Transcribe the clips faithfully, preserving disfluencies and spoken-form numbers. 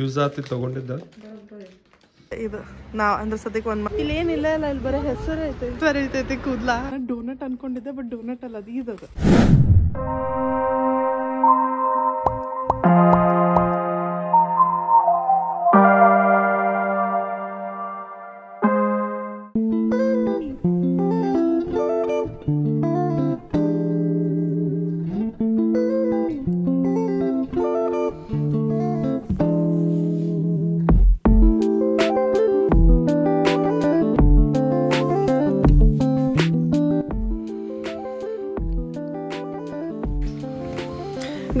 use aati tagondidda idu na andra sadike one ile en illa illa bare hesaru aithe beritete kudla donut ankondidde but donut alla adu idu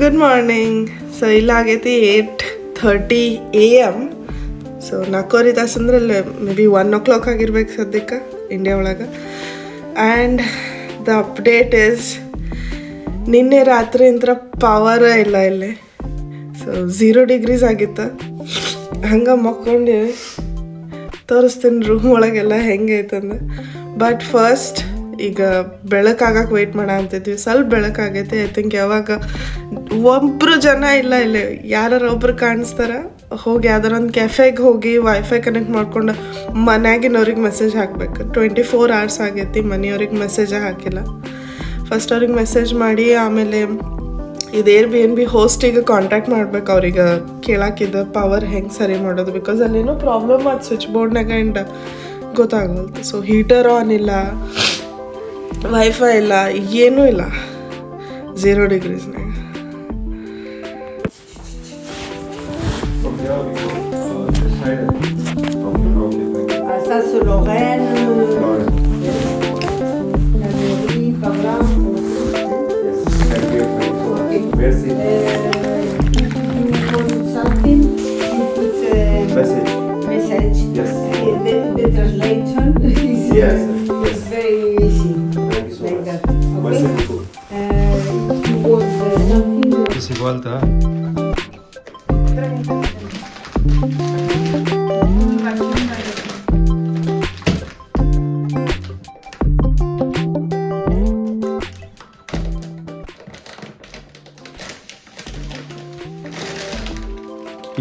Good morning. So illageti eight thirty a m So nakori tasandre maybe one o'clock agirbeku sadikka India olaga. And the update is ninne ratri intra power illa ille. So zero degrees agitta hanga mokkonde torustine room olagella henge aitande. But first iga belakagak wait mada antidvi sal belakagete I think yavaga ಒಬ್ಬರು ಜನ ಇಲ್ಲ ಇಲ್ಲ ಯಾರು ಒಬ್ರು ಕಾಣಿಸ್ತಾರ ಹೋಗಿ ಯಾವ್ದಾರೊಂದು ಕೆಫೆಗೆ ಹೋಗಿ wifi connect ಮಾಡ್ಕೊಂಡು ಮನೆಯಾಗಿನವ್ರಿಗೆ ಮೆಸೇಜ್ ಹಾಕಬೇಕು ಟ್ವೆಂಟಿ ಫೋರ್ ಅವರ್ಸ್ ಆಗೈತಿ ಮನೆಯವ್ರಿಗೆ ಮೆಸೇಜೇ ಹಾಕಿಲ್ಲ ಫಸ್ಟ್ ಅವ್ರಿಗೆ ಮೆಸೇಜ್ ಮಾಡಿ ಆಮೇಲೆ ಇದು ಏರ್ ಬಿ ಎನ್ ಬಿ ಹೋಸ್ಟಿಗೆ ಕಾಂಟ್ಯಾಕ್ಟ್ ಮಾಡ್ಬೇಕು ಅವ್ರಿಗೆ ಕೇಳಾಕಿದ ಪವರ್ ಹೆಂಗೆ ಸರಿ ಮಾಡೋದು ಬಿಕಾಸ್ ಅಲ್ಲೇನೋ ಪ್ರಾಬ್ಲಮ್ ಅದು ಸ್ವಿಚ್ ಬೋರ್ಡ್ನಾಗ ಆ್ಯಂಡ್ ಗೊತ್ತಾಗಲ್ತು ಸೊ ಹೀಟರ್ ಆನ್ ಇಲ್ಲ ವೈಫೈ ಇಲ್ಲ ಏನೂ ಇಲ್ಲ ಝೀರೋ ಡಿಗ್ರೀಸ್ನಾಗ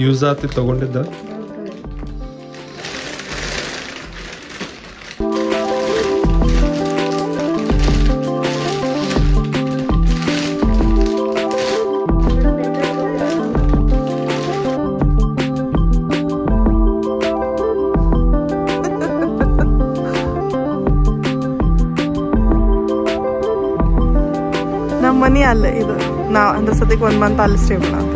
ಯೂಸ್ ಆತಿ ತಗೊಂಡಿದ್ದ ನಮ್ಮ ಮನೆ ಅಲ್ಲ ಇದು ನಾವು ಅಂದ್ರೆ ಸದ್ಯಕ್ಕೆ ಒಂದು ಮಂತ್ ಅಲ್ಲಿ ಸ್ಟೇ ಮಾಡ್ತೀವಿ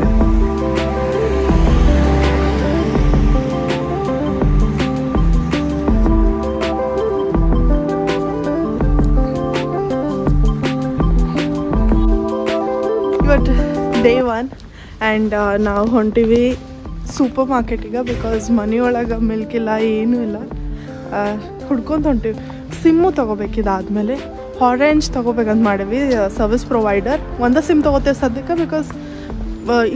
ಡೇ ಒನ್ ಆ್ಯಂಡ್ ನಾವು ಹೊಂಟಿವಿ ಸೂಪರ್ ಮಾರ್ಕೆಟಿಗೆ ಬಿಕಾಸ್ ಮನೆಯೊಳಗೆ ಮಿಲ್ಕ್ ಇಲ್ಲ ಏನೂ ಇಲ್ಲ ಹುಡ್ಕೊಂಡು ಹೊಂಟಿವಿ ಸಿಮ್ಮು ತೊಗೋಬೇಕಿದಾದ್ಮೇಲೆ ಆರೆಂಜ್ ತೊಗೋಬೇಕಂತ ಮಾಡೀವಿ ಸರ್ವಿಸ್ ಪ್ರೊವೈಡರ್ ಒಂದೇ ಸಿಮ್ ತೊಗೋತೇವೆ ಸದ್ಯಕ್ಕೆ ಬಿಕಾಸ್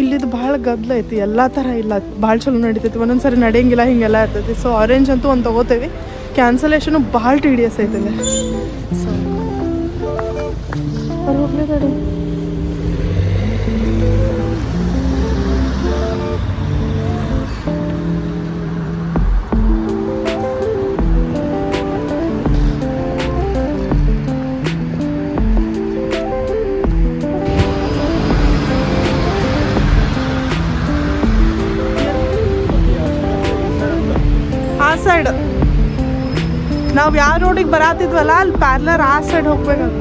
ಇಲ್ಲಿದ್ದು ಭಾಳ ಗದ್ದಲ ಐತಿ ಎಲ್ಲ ಥರ ಇಲ್ಲ ಭಾಳ ಚಲೋ ನಡೀತೈತಿ ಒಂದೊಂದು ಸರಿ ನಡೆಯಂಗಿಲ್ಲ ಹೀಗೆಲ್ಲ ಇರ್ತೈತಿ ಸೊ ಆರೆಂಜ್ ಅಂತೂ ಒಂದು ತೊಗೋತೇವೆ ಕ್ಯಾನ್ಸಲೇಷನು ಭಾಳ ಟಿ ಡಿ ಎಸ್ ಐತದೆ ಸೊ ಹೋಗ್ಲೇಬೇಡಿ ನಾವು ಯಾವ ರೋಡಿಗೆ ಬರತ್ತಿದ್ವಲ್ಲ ಅಲ್ಲಿ ಪಾರ್ಲರ್ ಆ ಸೈಡ್ ಹೋಗ್ಬೇಕಂತ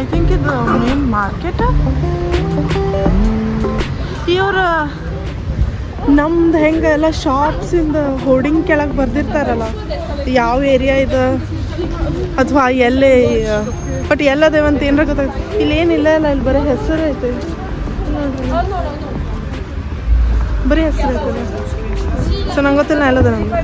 ಐ ಥಿಂಕ್ ಇದು ಮೇನ್ ಮಾರ್ಕೆಟ್ ಇವ್ರು ನಮ್ದು ಹೆಂಗೆ ಎಲ್ಲ ಶಾಪ್ಸಿಂದ ಹೋರ್ಡಿಂಗ್ ಕೆಳಗೆ ಬರ್ದಿರ್ತಾರಲ್ಲ ಯಾವ ಏರಿಯಾ ಇದು ಅಥವಾ ಎಲ್ಲೇ ಬಟ್ ಎಲ್ಲದೇವಂತ ಏನರ ಗೊತ್ತಾಗ್ತದೆ ಇಲ್ಲಿ ಏನಿಲ್ಲ ಅಲ್ಲ ಇಲ್ಲಿ ಬರೀ ಹೆಸರು ಐತೆ ಬರೀ ಹೆಸರು ಐತೆ ಸೊ ನಂಗೆ ಗೊತ್ತಿಲ್ಲ ಎಲ್ಲದ ನಮ್ಗೆ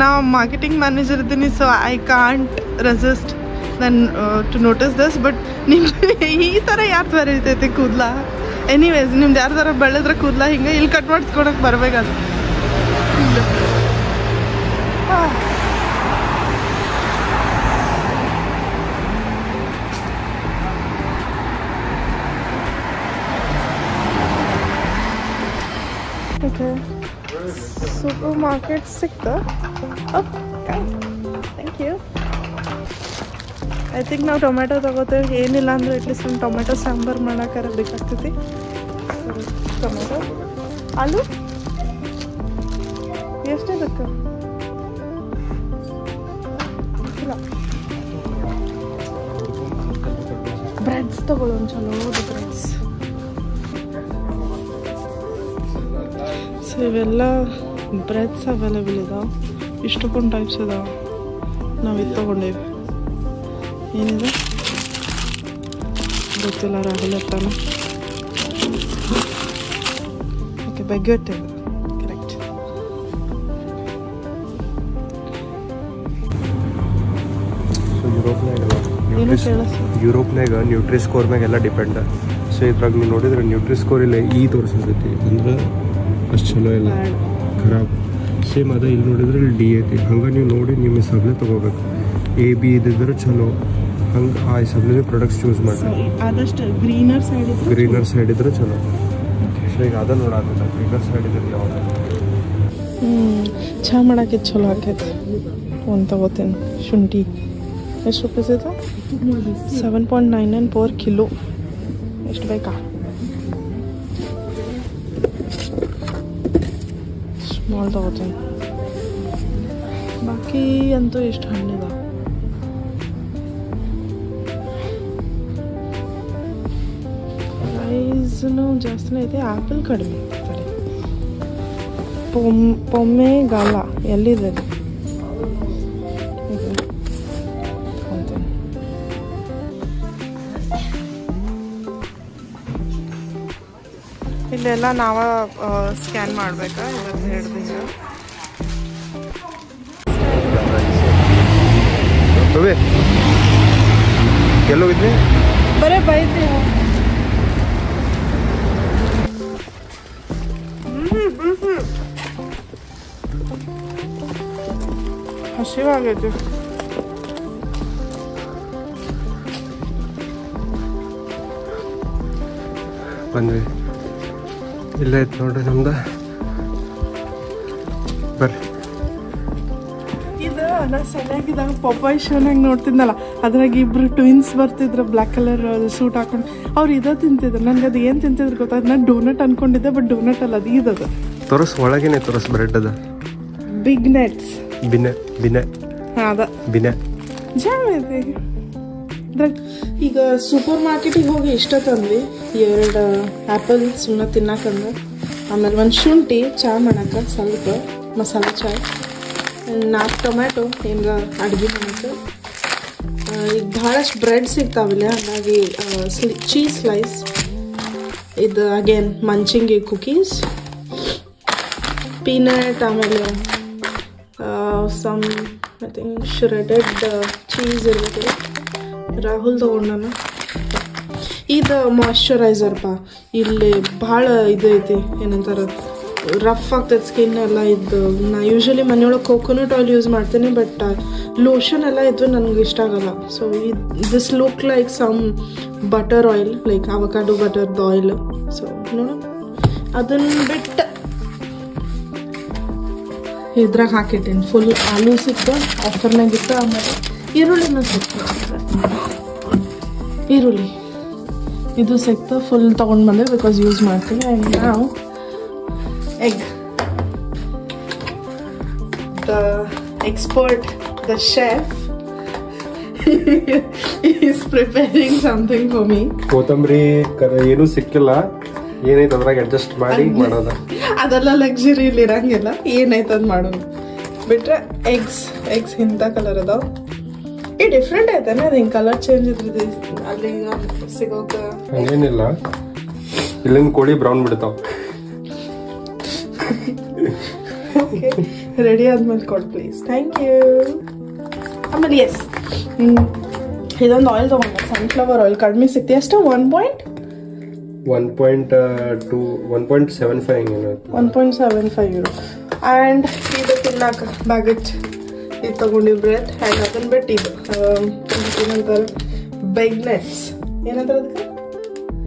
Now I'm marketing manager, so I can't resist then uh, to notice this. But anyways, nimde yaru tara beledre kudla hinge il cut madskonak barbeku adu. Okay. Supermarket sick though. Oh, guys. Thank you. I think now tomato tagote yenilla andru at least one tomato sambar madakara bekagtide. Tomato. Aloo. Yes, take it. Breads tagolon chalo the breads. So ivella breads available idav. Ishtukon types idav. Navu idu tagondevi. This is the okay, baguette. Correct. So Europe naga Europe naga Nutri Score megella depend. So idrag you nodidre Nutri Score illa E torusuthe andre ashtu chalo illa kharab same ada illu nodidre D ate hanga you nodi you miss agle tagobeku A B ididre chalo. I have products choose my greener side. Greener side is okay. So, other greener side is the order. Shunti. seven point nine nine four kilo. Next by car. Small daughter. Baki and is one hundred. No, just like the apple cutting. Pom Pome Gala, a little. Illa Nava scan Marbeka, head here. Hello with me? But I buy the Shiva आगे तो बंदे इल्ला इतना डर हम दा पर इधर ना सेना की दाग पपाई शोना एक नोट तीन नला अदरा की ब्रू ट्विंस बर्ते इधर ब्लैक कलर सूट आकों और इधर तीन तीन ना इनका दिए तीन तीन को तार ना डोनट अनकों इधर बट डोनट अलग ही इधर तोरस वाला की ने तोरस ब्रेड दा big nets Binet, Binet. That's Binet. The supermarket is apple, suna tinna one shunti, manaka, salpa, masala chai, and tomato, and bread cheese slice. Again, munching cookies, peanut, Uh, some I think shredded uh, cheese irukku rahul tagondana idu moisturizer pa ille bahala idu ite enantara rough agtade skin ella idu na usually maniyala coconut oil use martene but uh, lotion ella idu nanu ishta agala so it, this look like some butter oil like avocado butter oil so nodona adun bit Hidra hakit in full aloo sikta offer nagita amare iruli na sikta iruli idu sikta full tagond bande because use martini and now egg the expert the chef is preparing something for me kothambari yenu sikkilla yene tadrage adjust mari madada adalla luxury illi irangilla yenaitad madonu bitre eggs eggs hinta color adav ee different aitane adin color change idride alli sigoka yenilla illin koli brown bidtav Okay, ready ಆದ್ಮೇಲೆ ಕೊಡ್ please. Thank you. ಆಮೇಲೆ yes. ಇದೊಂದು oil ತಗೊಂಡೆ, sunflower oil. ಕಡಿಮೆ ಸಿಕ್ತಿ ಎಷ್ಟು? one point two, one point seven five euro. And ಇದು ತಿನ್ನಾಕ baguette ಇದು ತಗೊಂಡಿ ಬ್ರೆಡ್ and ಅದನ್ನ ಬಿಟ್ಟು ಇದು ಏನಂತಾರೆ bagnettes ಏನಂತಾರೆ ಅದಕ್ಕೆ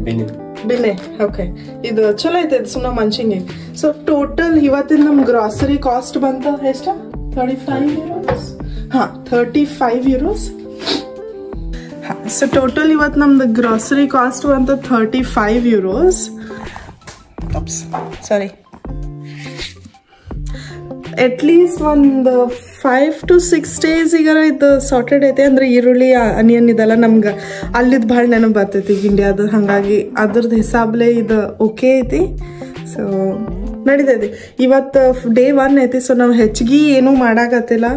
ಬಿನೆ ಬಿನೆ ಓಕೆ ಇದು ಚಲೋ ಐತೆ ಸುಮ್ಮನೆ ಮಂಚಿಂಗೆ. So total ಇವತ್ತಿನ ನಮ್ಮ ಗ್ರೋಸರಿ ಕಾಸ್ಟ್ ಬಂತು ಎಷ್ಟು? thirty-five euros. ಹಾ thirty-five euros. So total ಇವತ್ತು ನಮ್ದು ಗ್ರೋಸರಿ ಕಾಸ್ಟ್ ಬಂತು thirty-five euros. Oops, sorry. At least ಒಂದು five to six days ಈಗಾರ ಇದು ಸಾರ್ಟೆಡ್ ಐತೆ ಅಂದ್ರೆ ಈರುಳ್ಳಿ ಅನಿಯನ್ ಇದೆಲ್ಲ ನಮ್ಗೆ ಅಲ್ಲಿದ್ದು ಭಾಳ ನೆನಪು ಬರ್ತೈತಿ ಈಗ ಇಂಡಿಯಾದ, ಹಾಗಾಗಿ ಅದ್ರದ್ದು ಹಿಸಾಬ್ಲೆ ಇದು ಓಕೆ ಐತಿ. ಸೊ ನಡೀತೈತಿ ಇವತ್ತು ಡೇ ಒನ್ ಐತಿ. ಸೊ ನಾವು ಹೆಚ್ಚಿಗೆ ಏನೂ ಮಾಡಾಕತ್ತಿಲ್ಲ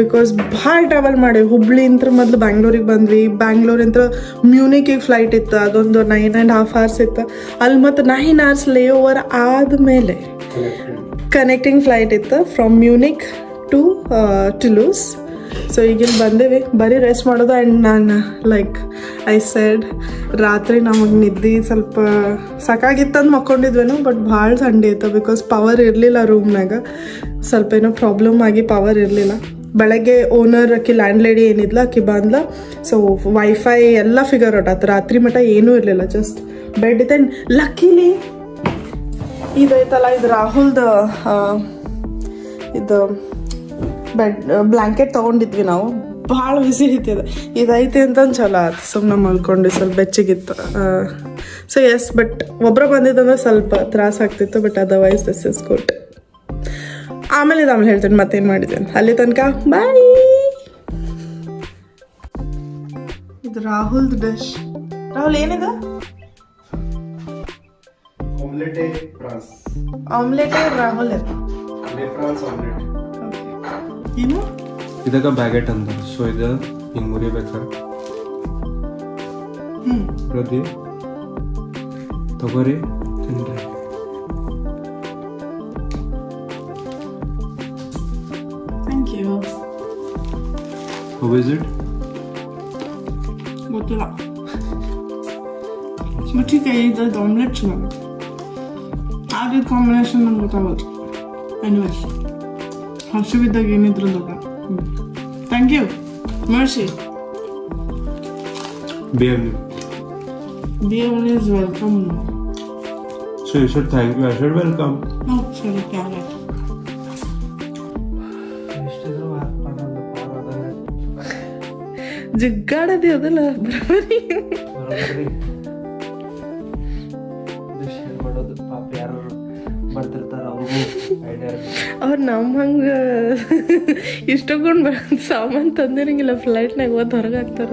ಬಿಕಾಸ್ ಭಾಳ ಟ್ರಾವೆಲ್ ಮಾಡೇವಿ. ಹುಬ್ಳಿಂತ್ರ ಮೊದಲು ಬ್ಯಾಂಗ್ಳೂರಿಗೆ ಬಂದ್ವಿ, ಬ್ಯಾಂಗ್ಳೂರಿಂತ ಮ್ಯೂನಿಕಿಗೆ ಫ್ಲೈಟ್ ಇತ್ತು, ಅದೊಂದು ನೈನ್ ಆ್ಯಂಡ್ ಹಾಫ್ ಅವರ್ಸ್ ಇತ್ತು. ಅಲ್ಲಿ ಮತ್ತು ನೈನ್ ಅವರ್ಸ್ ಲೇ ಓವರ್ ಆದಮೇಲೆ ಕನೆಕ್ಟಿಂಗ್ ಫ್ಲೈಟ್ ಇತ್ತು from Munich to Toulouse. So ಈಗಿಲ್ಲಿ ಬಂದೇವೆ ಬರೀ ರೆಸ್ಟ್ ಮಾಡೋದು. ಆ್ಯಂಡ್ ನಾನು ಲೈಕ್ ಐ ಸೆಡ್ ರಾತ್ರಿ ನಮಗೆ ನಿದ್ದೆ ಸ್ವಲ್ಪ ಸಾಕಾಗಿತ್ತಂದು ಮಕ್ಕೊಂಡಿದ್ವೇನು, ಬಟ್ ಭಾಳ ಸಂಡೆ ಇತ್ತು ಬಿಕಾಸ್ ಪವರ್ ಇರಲಿಲ್ಲ ರೂಮ್ನಾಗ. ಸ್ವಲ್ಪ ಏನೋ ಪ್ರಾಬ್ಲಮ್ ಆಗಿ ಪವರ್ ಇರಲಿಲ್ಲ. ಬೆಳಗ್ಗೆ ಓನರ್ ಆಕಿ ಲ್ಯಾಂಡ್ ಲೇಡಿ ಏನಿದ್ಲ ಆಕಿ ಬಂದ್ಲ. ಸೊ ವೈಫೈ ಎಲ್ಲ ಫಿಗರ್ ಔಟ್ ಆಯ್ತು. ರಾತ್ರಿ ಮಟ್ಟ ಏನೂ ಇರಲಿಲ್ಲ, ಜಸ್ಟ್ ಬೆಡ್ ಇತ್ತು. ಆ್ಯಂಡ್ ಲಕ್ಕಿಲಿ ಇದೈತಲ್ಲ ಇದು ರಾಹುಲ್ದು ಇದು ಬೆಡ್ ಬ್ಲ್ಯಾಂಕೆಟ್ ತೊಗೊಂಡಿದ್ವಿ ನಾವು. ಭಾಳ ಬಿಸಿ ಐತಿದೆ ಇದೈತೆ ಅಂತಂದು ಚಲೋ ಆಯ್ತು, ಸುಮ್ಮನೆ ಮಲ್ಕೊಂಡು ಸ್ವಲ್ಪ ಬೆಚ್ಚಗಿತ್ತು. ಸೊ ಎಸ್, ಬಟ್ ಒಬ್ಬರು ಬಂದಿದ್ದಂದ್ರೆ ಸ್ವಲ್ಪ ತ್ರಾಸಾಗ್ತಿತ್ತು, but otherwise this is good. ಆಮೇಲೆ ಇದು ಆಮೇಲೆ ಹೇಳ್ತೇನೆ ಮತ್ತೇನು ಮಾಡಿದ್ದೇನೆ. ಅಲ್ಲಿ ತನಕ ಬಾಯ್. ಇದು ರಾಹುಲ್ದು ಡಿಶ್. ರಾಹುಲ್ ಏನಿದೆ? Omelette France. Omelette Rahul. Le France omelette. Okay. You know? This is baguette under. So this is muri baker. Hmm. Prati. Togore tindra. Thank you. How is it? Good luck. But okay, this omelette chalo. This combination is good. Anyways, I'll show you the game. Thank you. Mercy. Bienvenue. Bienvenue is welcome. So you should thank you. I should welcome. No, sorry, carrot. Jiggada the other lab. ಅವ್ರು ನಮ್ಮ ಹಂಗೆ ಇಷ್ಟೊಂದು ಸಾಮಾನು ತಂದಿರಂಗಿಲ್ಲ, ಫ್ಲೈಟ್ನಾಗ ಓದ್ ಹೊರಗಾಗ್ತಾರ.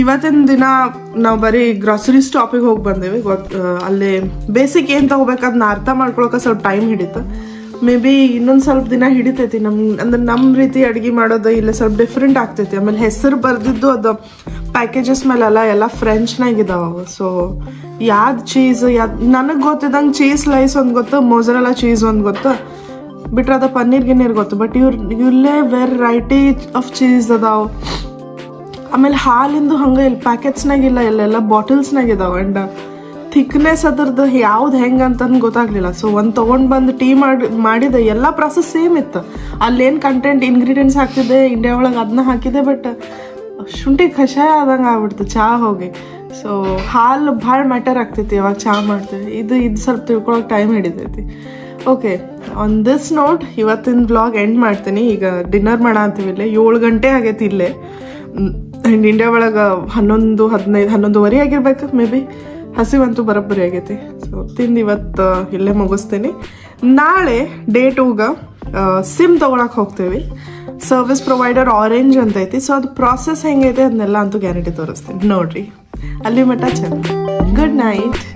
ಇವತ್ತಿನ ದಿನ ನಾವು ಬರೀ ಗ್ರಾಸರಿ ಸ್ಟಾಪಿಗೆ ಹೋಗಿ ಬಂದೇವೆ. ಗೊತ್ತ ಅಲ್ಲೇ ಬೇಸಿಕ್ ಏನು ತಗೋಬೇಕದನ್ನ ಅರ್ಥ ಮಾಡ್ಕೊಳಕ್ಕೆ ಸ್ವಲ್ಪ ಟೈಮ್ ಹಿಡಿತು. ಮೇ ಬಿ ಇನ್ನೊಂದು ಸ್ವಲ್ಪ ದಿನ ಹಿಡಿತೈತಿ. ನಮ್ಮ ಅಂದ್ರೆ ನಮ್ಮ ರೀತಿ ಅಡುಗೆ ಮಾಡೋದು ಇಲ್ಲ ಸ್ವಲ್ಪ ಡಿಫ್ರೆಂಟ್ ಆಗ್ತೈತಿ. ಆಮೇಲೆ ಹೆಸರು ಬರೆದಿದ್ದು ಅದು ಪ್ಯಾಕೇಜಸ್ ಮೇಲೆಲ್ಲ ಎಲ್ಲ ಫ್ರೆಂಚ್ನಾಗಿದ್ದಾವೆ. ಸೊ ಯಾವ್ದು ಚೀಸ್ ಯಾವ್ದು ನನಗೆ ಗೊತ್ತಿದ್ದಂಗೆ ಚೀಸ್ ಸ್ಲೈಸ್ ಒಂದು ಗೊತ್ತು, ಮೊಜರೆಲ್ಲ ಚೀಸ್ ಒಂದು ಗೊತ್ತು, ಬಿಟ್ರೆ ಅದು ಪನ್ನೀರ್ ಗಿನ್ನೀರ್ ಗೊತ್ತು. ಬಟ್ ಇವ್ರ ಇಲ್ಲೇ ವೆರೈಟಿ ಆಫ್ ಚೀಸ್ ಅದಾವೆ. ಆಮೇಲೆ ಹಾಲಿಂದು ಹಂಗೆ ಇಲ್ಲಿ ಪ್ಯಾಕೆಟ್ಸ್ನಾಗಿಲ್ಲ, ಇಲ್ಲೆಲ್ಲ ಬಾಟಲ್ಸ್ನಾಗಿದ್ದಾವೆ. ಆ್ಯಂಡ್ ಥಿಕ್ನೆಸ್ ಅದರದ್ದು ಯಾವ್ದು ಹೆಂಗೆ ಅಂತಂದು ಗೊತ್ತಾಗಲಿಲ್ಲ. ಸೊ ಒಂದು ತೊಗೊಂಡು ಬಂದು ಟೀ ಮಾಡಿ ಮಾಡಿದೆ, ಎಲ್ಲ ಪ್ರಾಸೆಸ್ ಸೇಮ್ ಇತ್ತು. ಅಲ್ಲೇನು ಕಂಟೆಂಟ್ ಇಂಗ್ರೀಡಿಯೆಂಟ್ಸ್ ಹಾಕ್ತಿದ್ದೆ ಇಂಡಿಯಾ ಒಳಗೆ ಅದನ್ನ ಹಾಕಿದೆ, ಬಟ್ ಶುಂಠಿ ಕಷಾಯ ಆದಂಗೆ ಆಗ್ಬಿಡ್ತು ಚಹಾ ಹೋಗಿ. ಸೊ ಹಾಲು ಭಾಳ ಮ್ಯಾಟರ್ ಆಗ್ತೈತಿ ಯಾವಾಗ ಚಹಾ ಮಾಡ್ತೀವಿ. ಇದು ಇದು ಸ್ವಲ್ಪ ತಿಳ್ಕೊಳಕ್ಕೆ ಟೈಮ್ ಹಿಡಿತೈತಿ. ಓಕೆ, ಆನ್ ದಿಸ್ ನೋಟ್ ಇವತ್ತಿನ ಬ್ಲಾಗ್ ಎಂಡ್ ಮಾಡ್ತೀನಿ. ಈಗ ಡಿನ್ನರ್ ಮಾಡಾಂತೀವಿ. ಇಲ್ಲೇ ಏಳು ಗಂಟೆ ಆಗೈತಿ ಇಲ್ಲೇ. And India volaga eleven fifteen eleven thirty agirbeku maybe ಹಸಿವಂತೂ ಬರಬರಿ ಆಗೈತೆ ಸೋ ತಿಂದ ಇವತ್ತು ಇಲ್ಲೇ ಮುಗಿಸ್ತೀನಿ ನಾಳೆ ಡೇ two ಗೆ ಸಿಮ್ ತಗೊಳ್ಳಕ್ಕೆ ಹೋಗ್ತೀವಿ ಸರ್ವಿಸ್ ಪ್ರೊವೈಡರ್ ಆರೆಂಜ್ ಅಂತ ಐತಿ ಸೋ ಅದು process ಹೆಂಗಿದೆ ಅದನ್ನೆಲ್ಲ ಅಂತೂ ಗ್ಯಾರಂಟಿ ತೋರಿಸ್ತೀನಿ ನೋಡ್ರಿ ಅಲ್ಲಿ ಮಟ ಚೆನ್ನ ಗುಡ್ ನೈಟ್